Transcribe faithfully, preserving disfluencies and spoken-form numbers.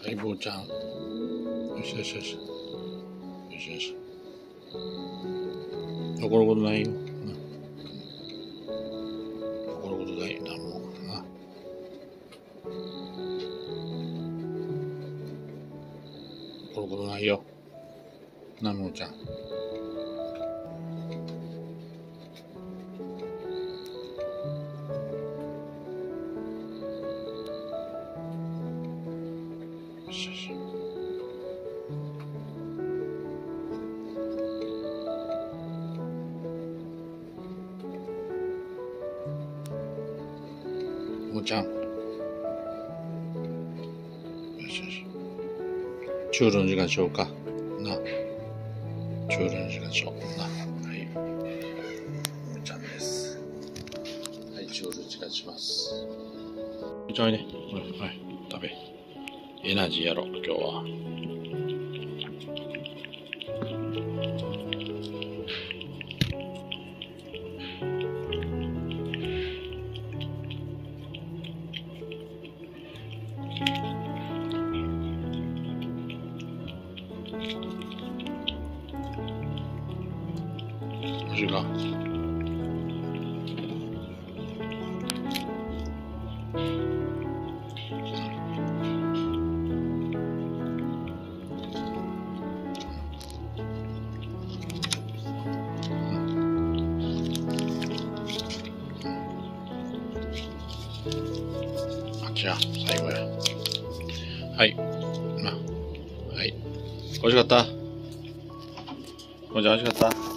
相棒ちゃん、よしよしよしよしよし、怒ることないよ、怒ることない、何もな。怒ることないよ、ナムちゃん。もちゃん。よしよし。チュールの時間しようか。な。チュールの時間しよう。な。はい。もちゃんです。はい、チュール時間します。めちゃいね。はい。食べ。エナジーやろ、今日は。おいしいか。あ、じゃあ最後や。はい。まあ、はい。美味しかった。もちゃん美味しかった。